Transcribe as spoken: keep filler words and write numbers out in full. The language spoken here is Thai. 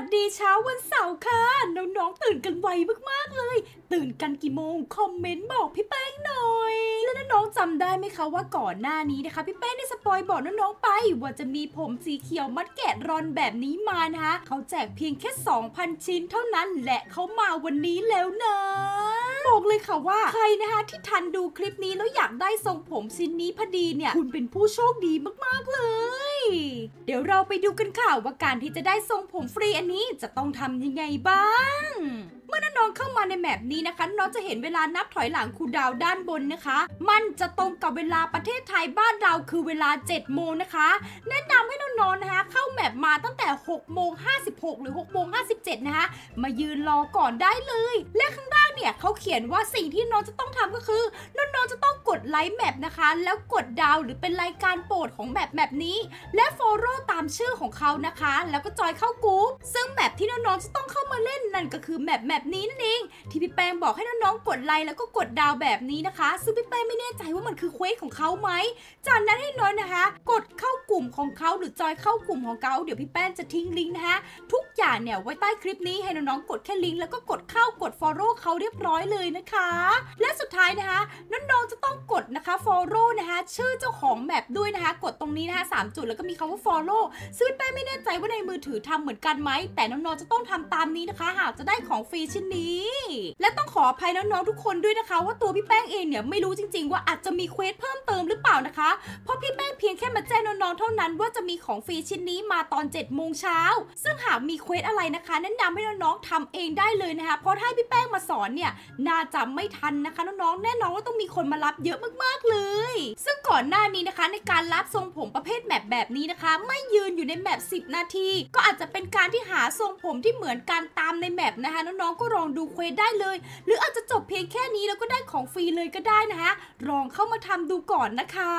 วัสดีเช้าวันเสาร์ค่ะน้องๆตื่นกันไวมากๆเลยตื่นกันกี่โมงคอมเมนต์บอกพี่แป้งหน่อยแล้วน้องๆจำได้ไหมคะว่าก่อนหน้านี้นะคะพี่แป้งได้สปอยบอกน้องๆไปว่าจะมีผมสีเขียวมัดแกะรอนแบบนี้มานะคะเขาแจกเพียงแค่ สองพัน ชิ้นเท่านั้นและเขามาวันนี้แล้วนะบอกเลยค่ะว่าใครนะคะที่ทันดูคลิปนี้แล้วอยากได้ทรงผมชิ้นนี้พอดีเนี่ยคุณเป็นผู้โชคดีมากๆเลยเดี๋ยวเราไปดูกันค่ะว่าการที่จะได้ทรงผมฟรีอันนี้จะต้องทำยังไงบ้างเมื่อน้องเข้ามาในแมปนี้นะคะน้องจะเห็นเวลานับถอยหลังคูลดาวน์ด้านบนนะคะมันจะตรงกับเวลาประเทศไทยบ้านเราคือเวลาเจ็ดโมงนะคะแนะนำให้น้องๆนะคะเข้าแมปมาตั้งแต่หกโมงห้าสิบหกหรือหกโมงห้าสิบเจ็ดนะคะมายืนรอก่อนได้เลยและข้างล่างเนี่ยเขาเขียนว่าสิ่งที่น้องจะต้องทำก็คือน้องๆจะต้องกดไลค์แมปนะคะแล้วกดดาวหรือเป็นรายการโปรดของแมปแมปนี้และฟอลโล่ตามชื่อของเขานะคะแล้วก็จอยเข้ากลุ่มซึ่งแมปที่น้องๆจะต้องเข้ามาเล่นนั่นก็คือแมปแมปนี้นั่นเองที่พี่แป้งบอกให้น้องๆกดไลค์แล้วก็กดดาวแบบนี้นะคะซึ่งพี่แป้งไม่แน่ใจว่ามันคือเควสของเขาไหมจากนั้นให้น้องนะคะกดเข้ากลุ่มของเขาหรือจอยเข้ากลุ่มของเขาเดี๋ยวพี่แป้งจะทิ้งลิงก์นะคะทุกอย่างเนี่ยไว้ใต้คลิปนี้ให้น้องๆกดแค่ลิงก์แล้วก็กดเข้ากด follow เขาเรียบร้อยเลยนะคะและสุดท้ายนะคะน้องๆจะต้องกดนะคะ follow นะคะชื่อเจ้าของแมปด้วยนะคะกดตรงนี้นะคะสามจุดแล้วก็มีคำว่า follow ซึ่งพี่แป้งไม่แน่ใจว่าในมือถือทำเหมือนกันไหมแต่น้องๆจะต้องทำตามนี้นะคะหากจะได้ของฟรีชิ้นนี้และต้องขออภัยน้องๆทุกคนด้วยนะคะว่าตัวพี่แป้งเองเนี่ยไม่รู้จริงๆว่าอาจจะมีเควสเพิ่มเติมหรือเปล่านะคะเพราะพี่แป้งเพียงแค่มาแจ้งน้องๆเท่านั้นว่าจะมีของฟรีชิ้นนี้มาตอนเจ็ดโมงเช้าซึ่งหากมีเควสอะไรนะคะแนะนำให้น้องๆทำเองได้เลยนะคะเพราะถ้าพี่แป้งมาสอนเนี่ยน่าจะไม่ทันนะคะน้องๆแน่นอนว่าต้องมีคนมารับเยอะมากๆเลยซึ่งก่อนหน้านี้นะคะในการรับทรงผมประเภทแมปแบบนี้นะคะไม่ยืนอยู่ในแมปสิบนาทีก็อาจจะเป็นการที่หาทรงผมที่เหมือนกันตามในแมปนะคะน้องๆก็ลองดูเควสได้เลยหรืออาจจะจบเพียงแค่นี้แล้วก็ได้ของฟรีเลยก็ได้นะคะลองเข้ามาทำดูก่อนนะคะ